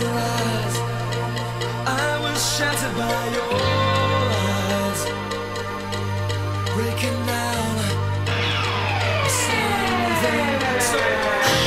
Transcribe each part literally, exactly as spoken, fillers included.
your eyes. I was shattered by your lies, breaking down. Something so right and so fine.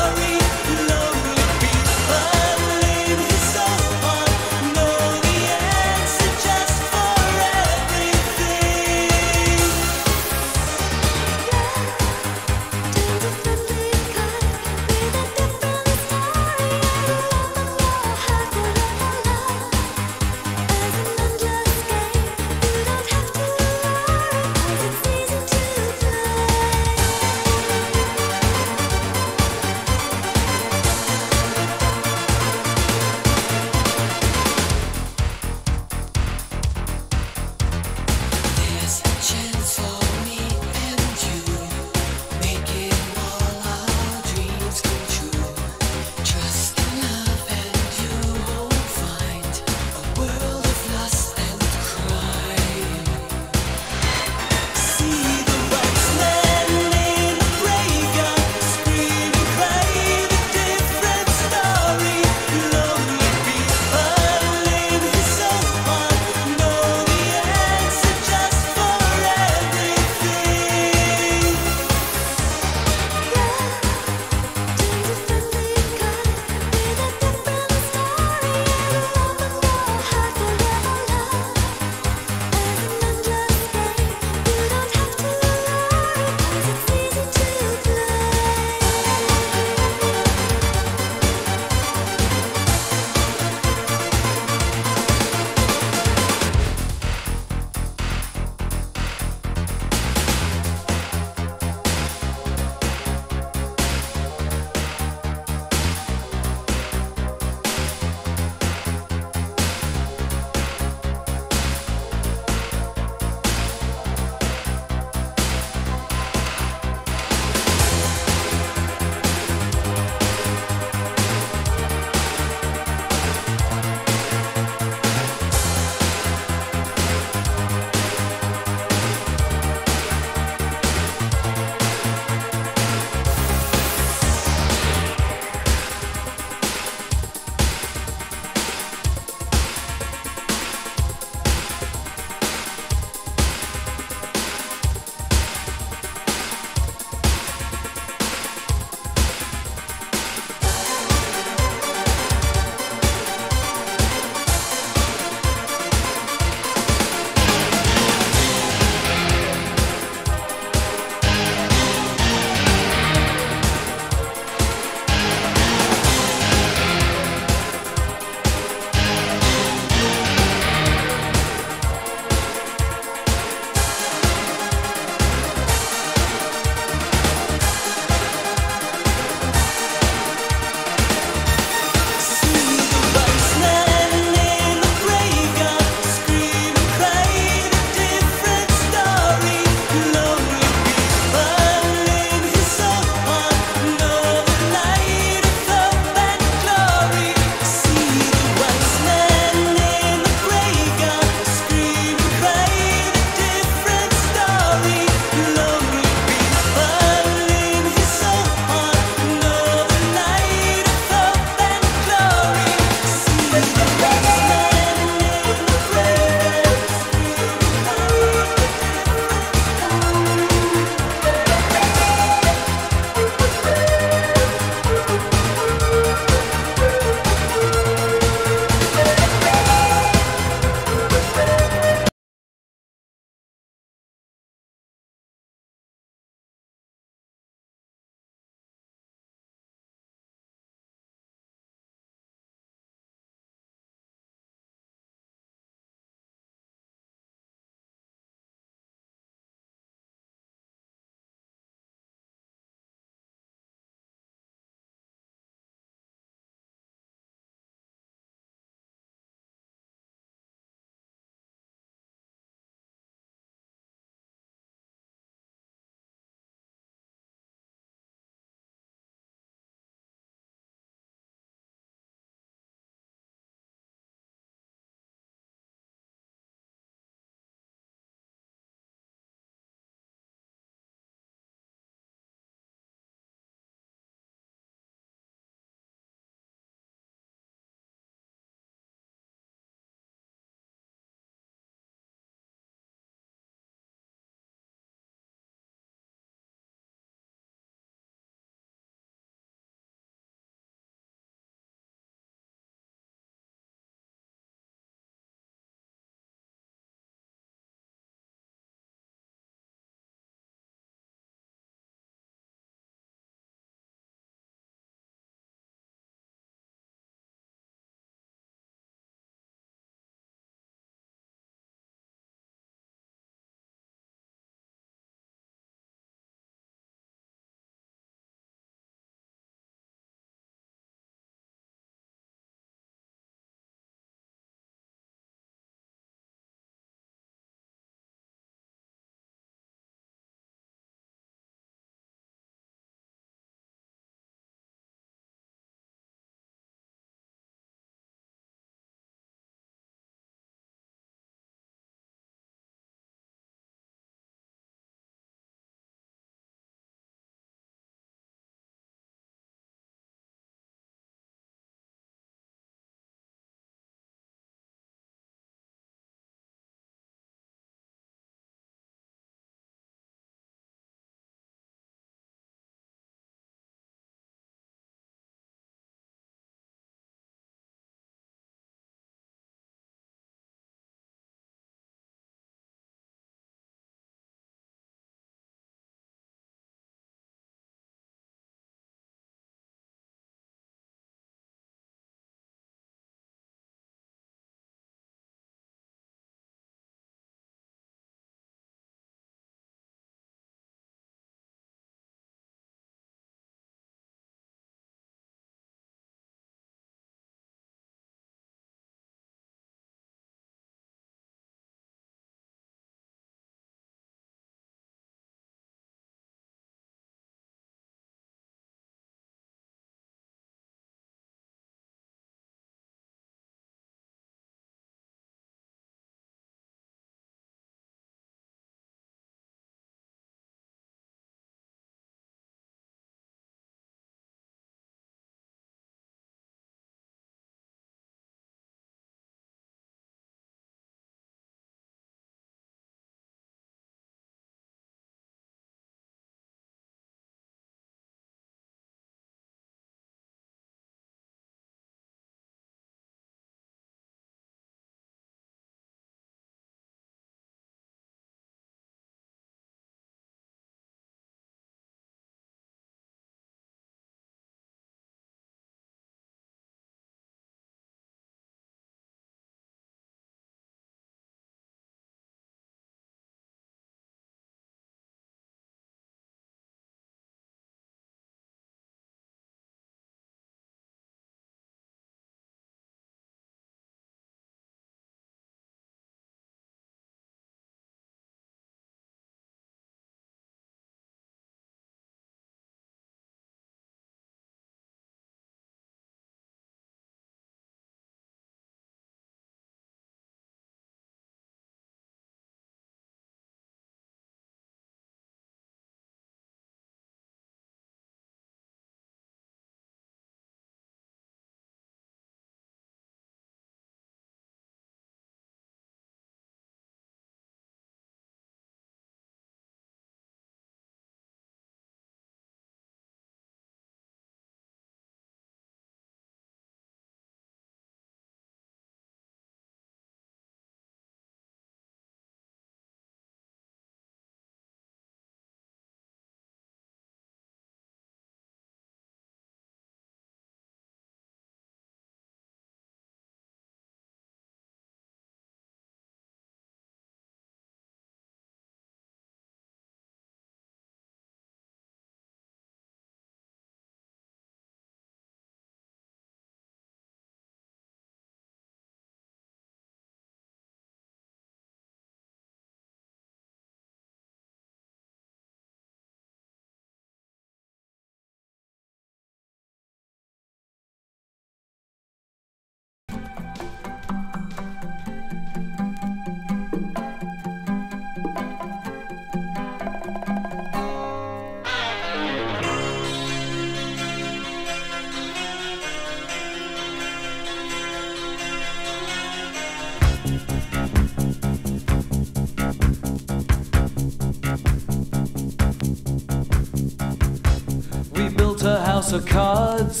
a house of cards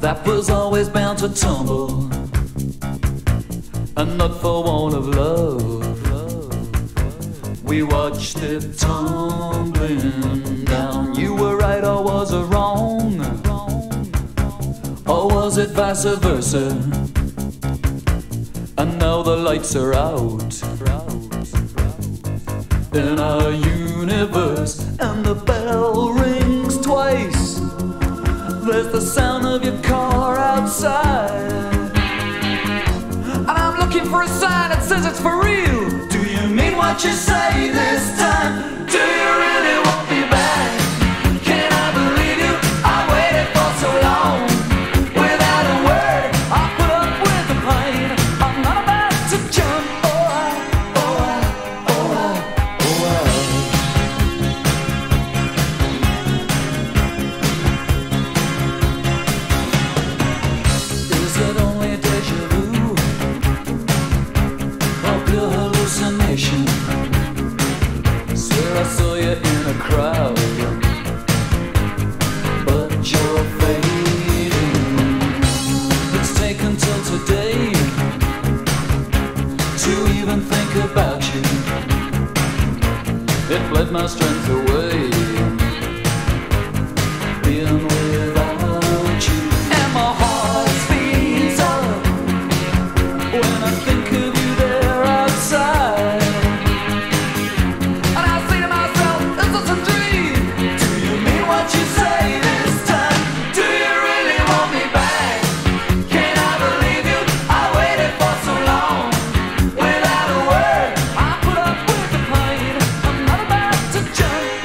that was always bound to tumble, and not for want of love. We watched it tumbling down. You were right, or was I wrong? Or was it vice versa? And now the lights are out in our universe, and the bell rings twice. There's the sound of your car outside, and I'm looking for a sign that says it's for real. Do you mean what you say this time? Do you really want me back? Can I believe you? I waited for so long. Without a word, I put up with the pain. I'm not about to jump. Oh, I, oh, I, oh, I, oh, I. Is it only deja vu or pure hallucination? Swear I saw you in a crowd, but you're fading. It's taken till today to even think about you. It bled my strength away, being without you. And my heart speeds up when I think of you there outside, and I say to myself, is this a dream? Do you mean what you say this time? Do you really want me back? Can I believe you? I waited for so long. Without a word, I put up with the pain. I'm not about to jump.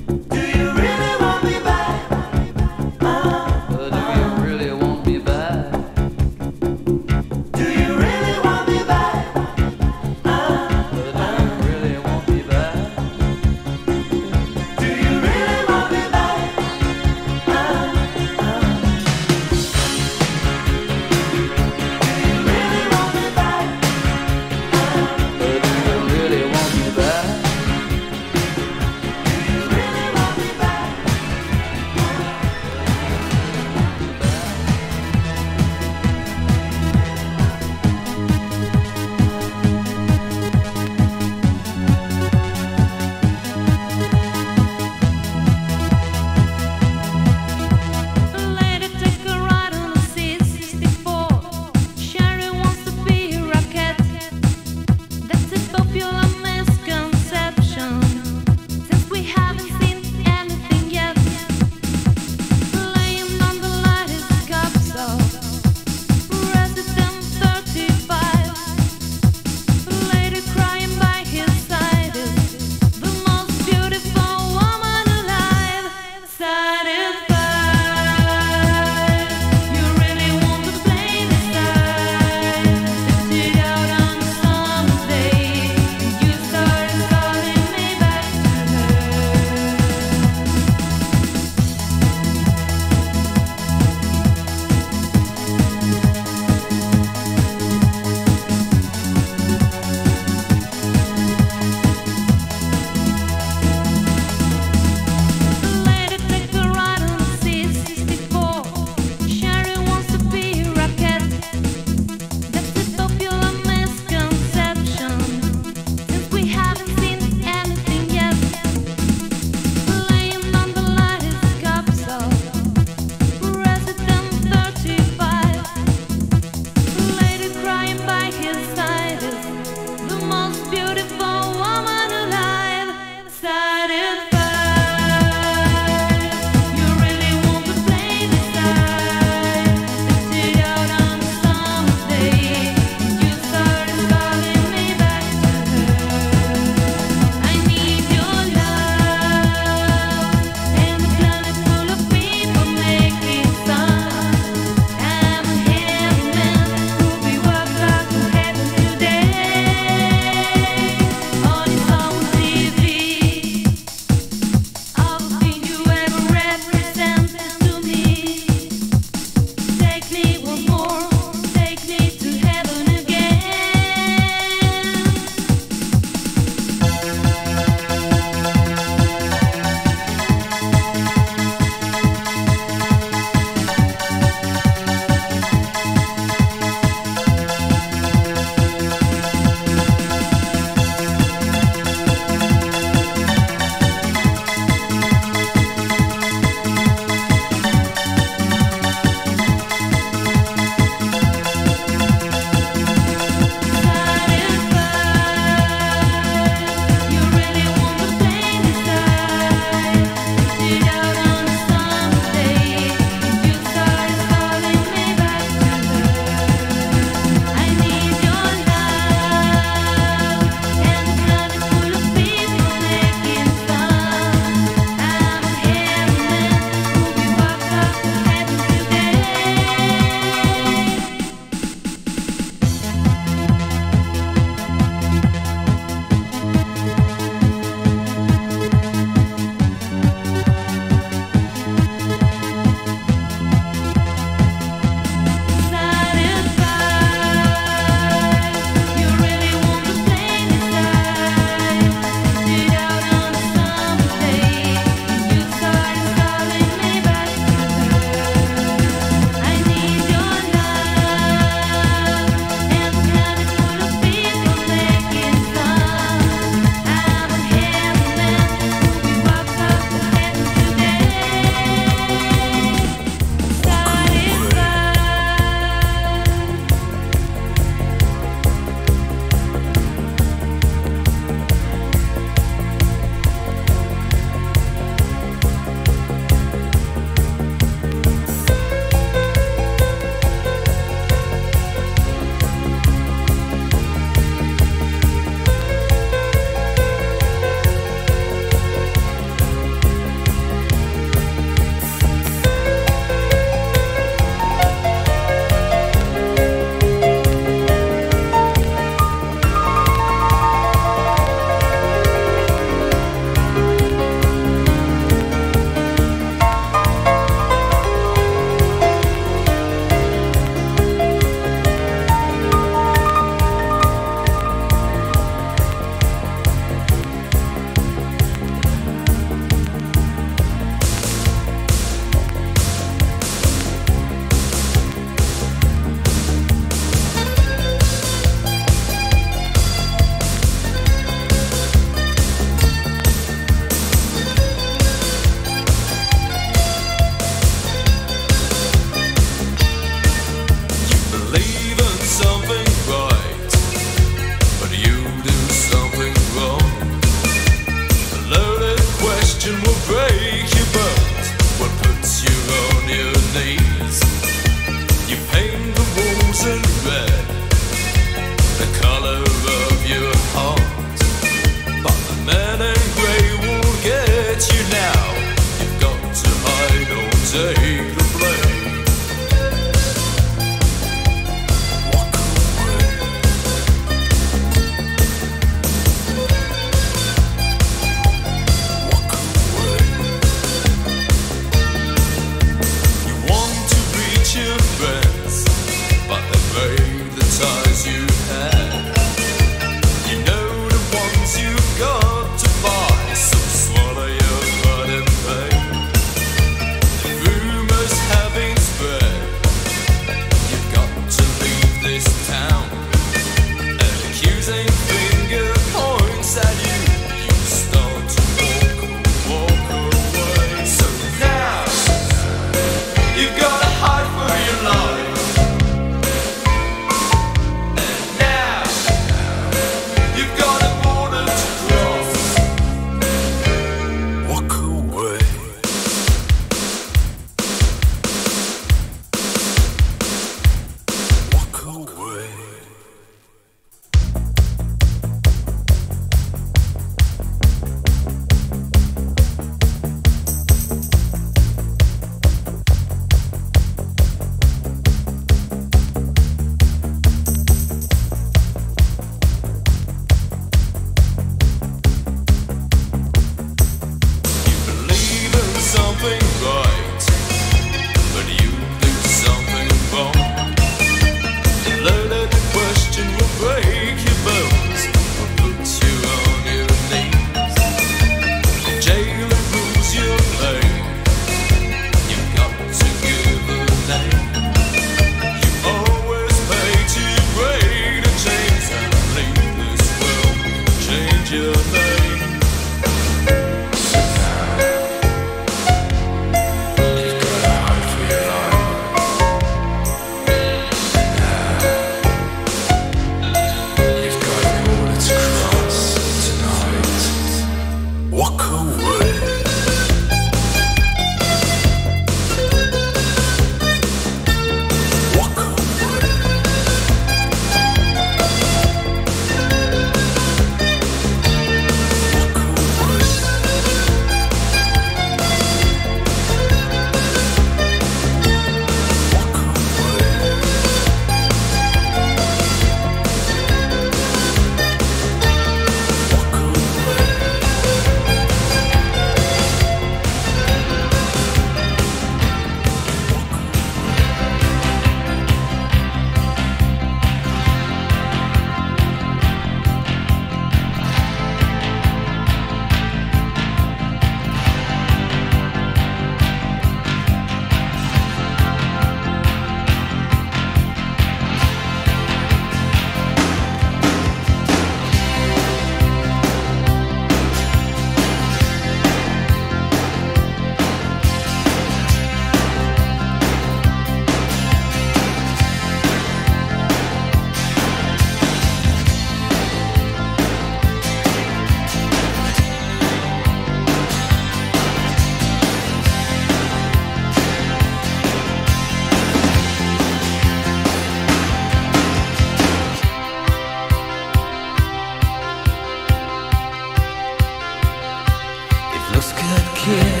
kill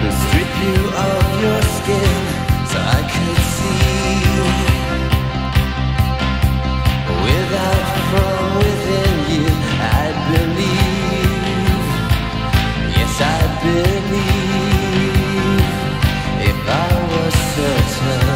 and strip you of your skin so I could see without from within you. I believe, yes I believe, if I was certain.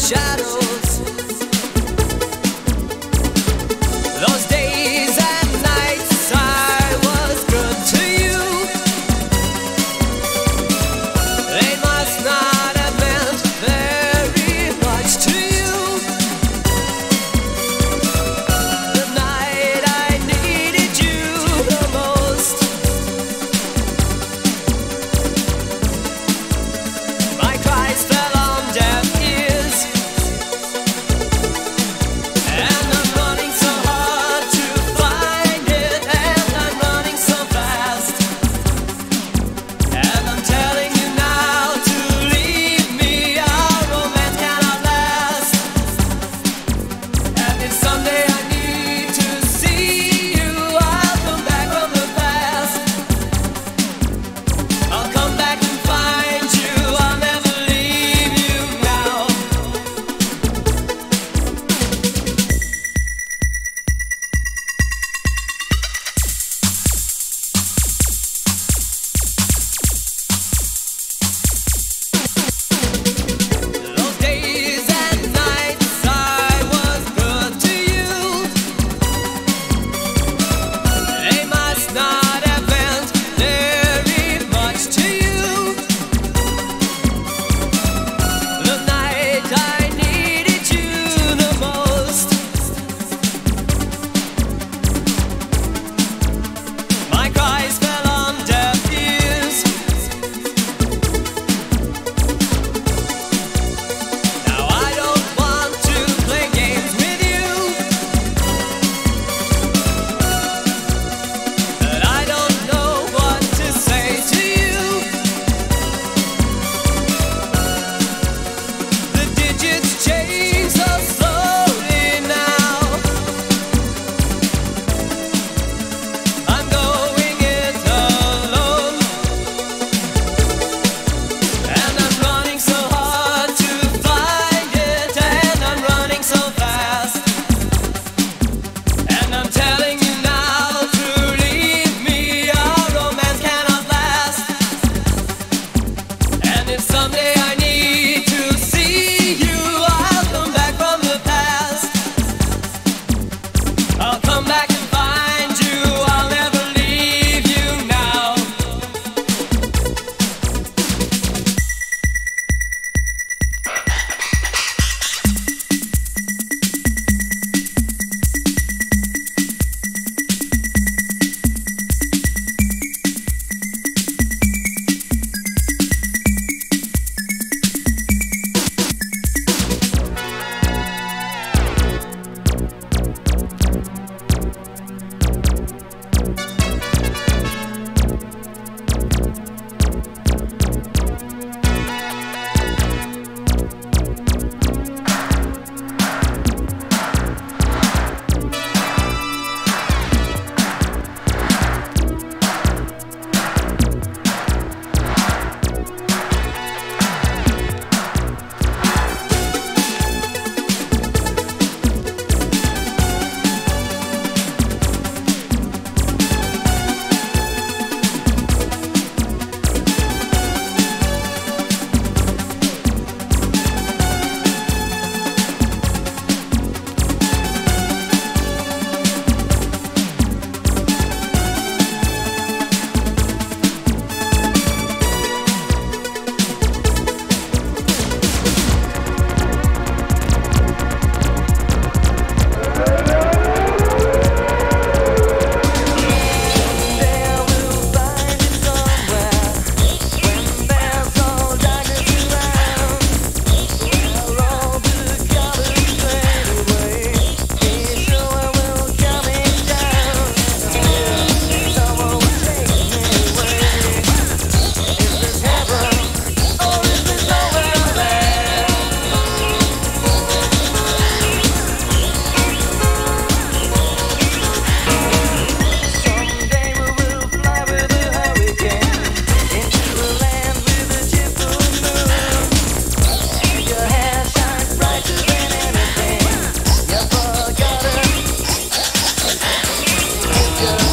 Shadows, those days and nights.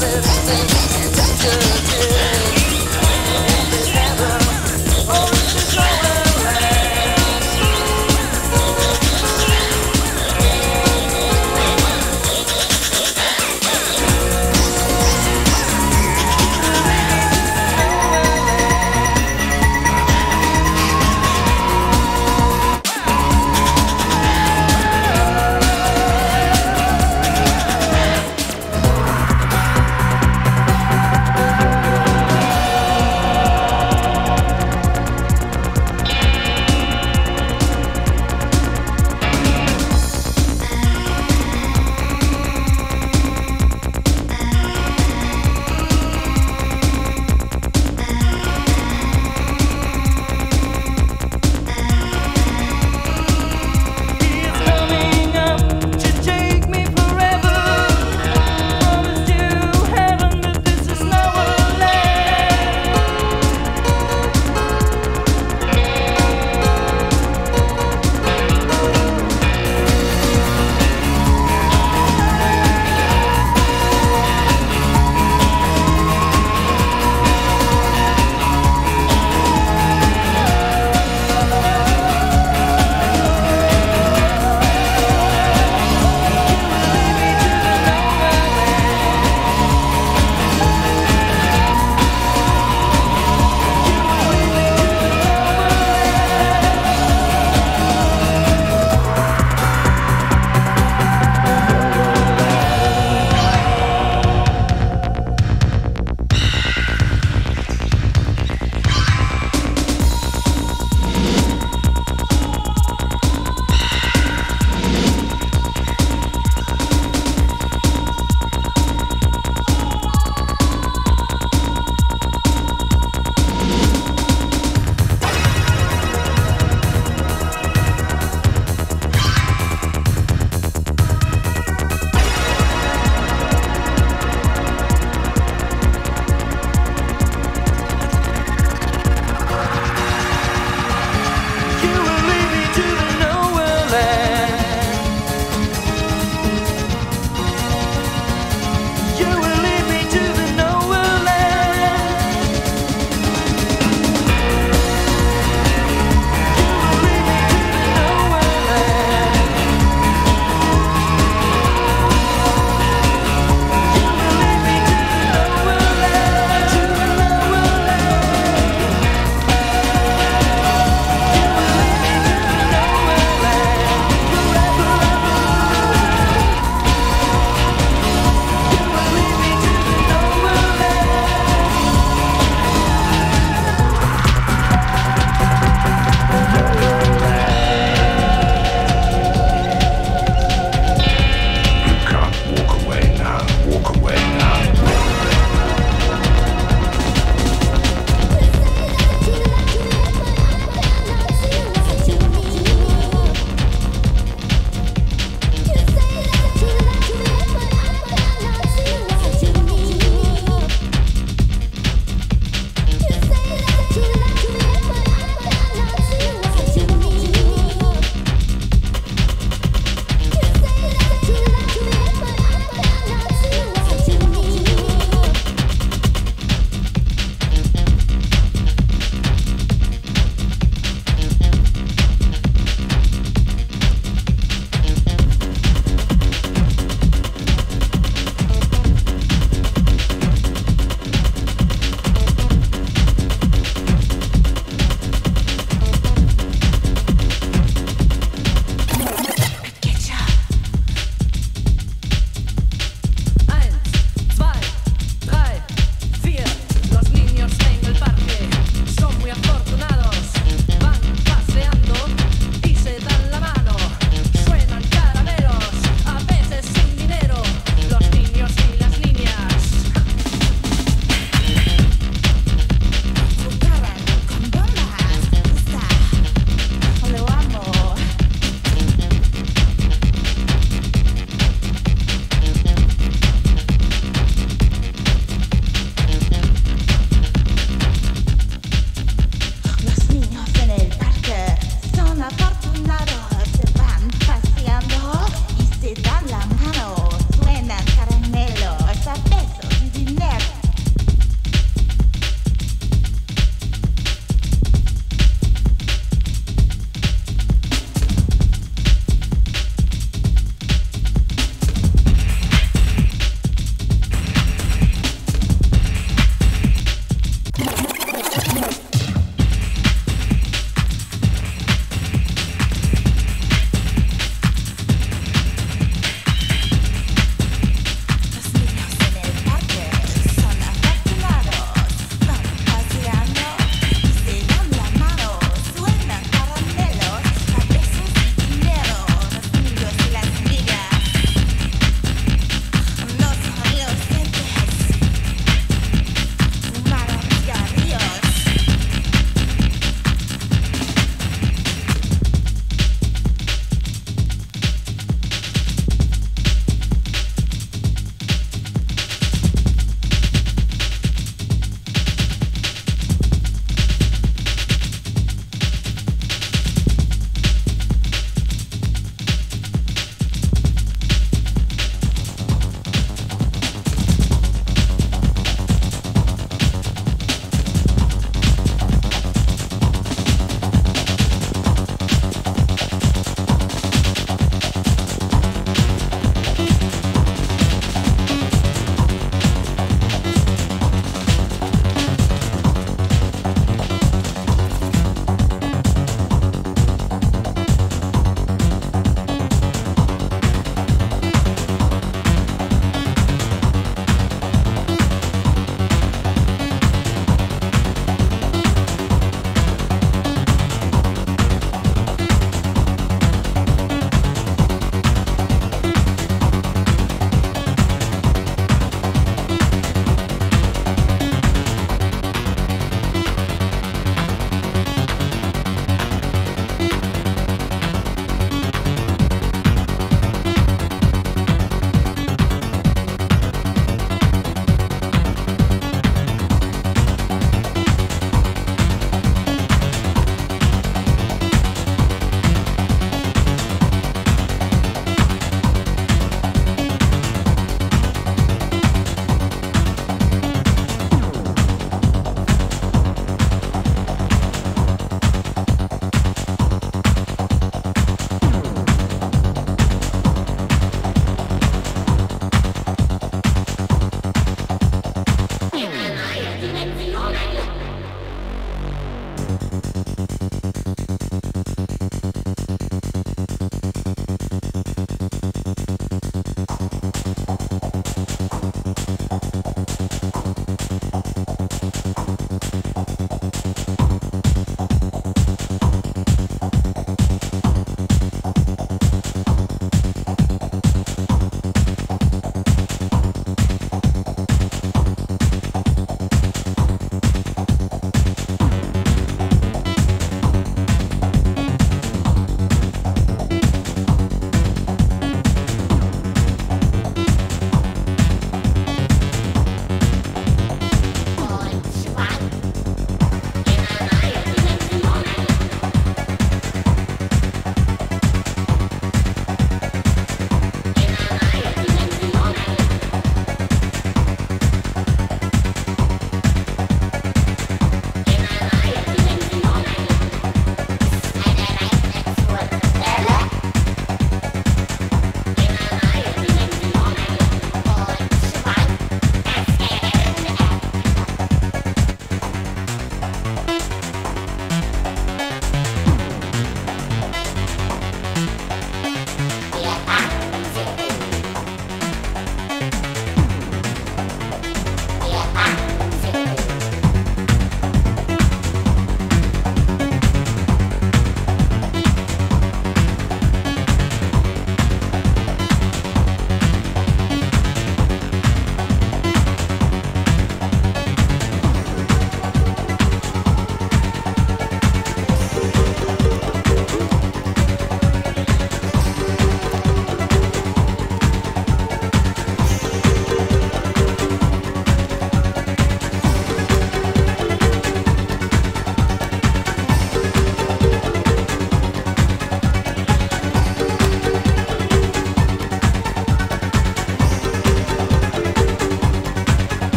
Bye.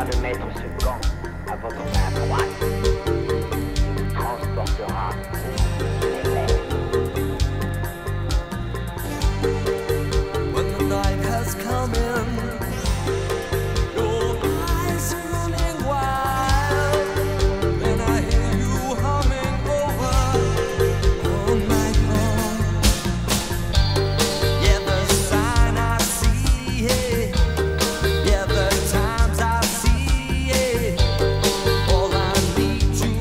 Au-delà de mettre ce camp à votre main droite, il transportera les mers. When the night has come in, you